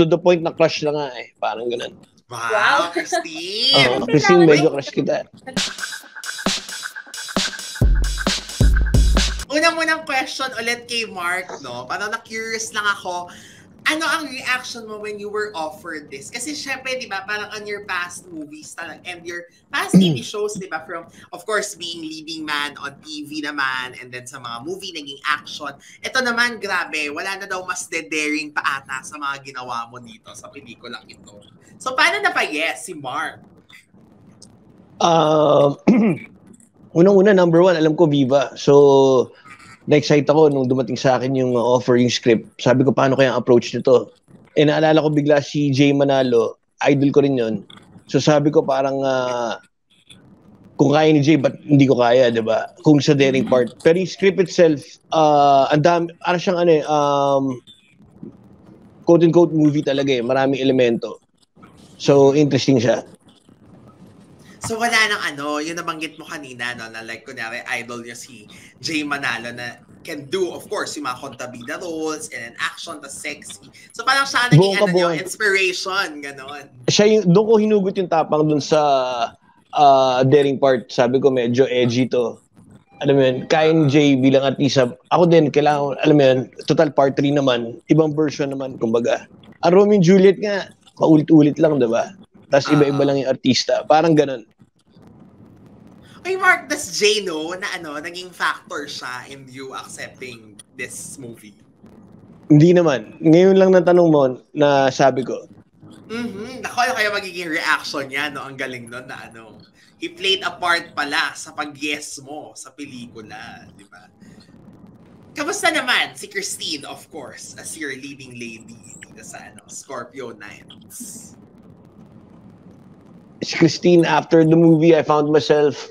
to the point na crush na nga eh. Parang ganun. Wow, Christine! Christine, medyo crush kita. Unang-unang question ulit kay Mark, no? Parang na-curious lang ako. Ano ang reaction mo when you were offered this? Kasi syempre, di ba, parang on your past movies talaga, and your past TV shows, di ba, from, of course, being leading man on TV naman, and then sa mga movie, naging action. Ito naman, grabe, wala na daw mas de-daring pa ata sa mga ginawa mo dito sa pelikulang ito. So, paano na pa yes si Mark? Unang-una, number 1, alam ko, Viva. So, na-excite ako nung dumating sa akin yung offer, yung script. Sabi ko, paano kaya ang approach nito? Eh, naalala ko bigla si Jay Manalo. Idol ko rin yun. So, sabi ko parang, kung kaya ni Jay, ba't hindi ko kaya, di ba? Kung sa daring part. Pero yung script itself, ano siyang ano eh, quote-unquote movie talaga eh. Maraming elemento. So, interesting siya. So wala nang ano, yun nabanggit mo kanina, no, na like kunyari idol niya si Jay Manalo na can do, of course, yung mga kontabida roles and action, the sexy. So parang siya naging ano niyo, inspiration, gano'n. Siya yung, doon ko hinugot yung tapang doon sa daring part. Sabi ko medyo edgy to. Alam mo yun, kaya ni Jay bilang artista. Ako din, kailangan, alam mo yun, total part 3 naman. Ibang version naman, kumbaga. Ang Romeo and Juliet nga, paulit-ulit lang, diba? Tapos iba-iba lang yung artista. Parang ganun. Ay, Mark, does Jay know na ano, naging factor siya in you accepting this movie? Hindi naman. Ngayon lang natanong mo na sabi ko. Ako, ano kaya magiging reaction niya? No? Ang galing nun na ano. He played a part pala sa pag-yes mo sa pelikula. Di ba? Kamusta naman si Christine, of course, as your leading lady sa ano, Scorpio Nights? Si Christine, after the movie, I found myself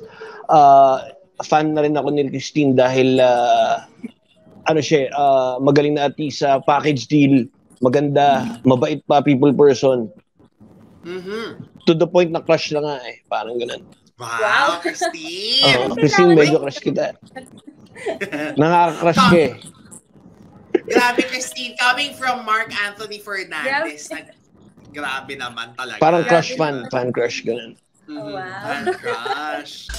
fan na rin ako ni Christine dahil ano siya, magaling na artista, package deal, maganda, mabait pa, people person. To the point na crush na nga eh, parang ganun. Wow, Christine! Christine, medyo crush kita. Nakaka-crush ka eh. Grabe, Christine, coming from Mark Anthony Fernandez, grabe naman talaga. Parang crush fan crush, ganun. Fan crush.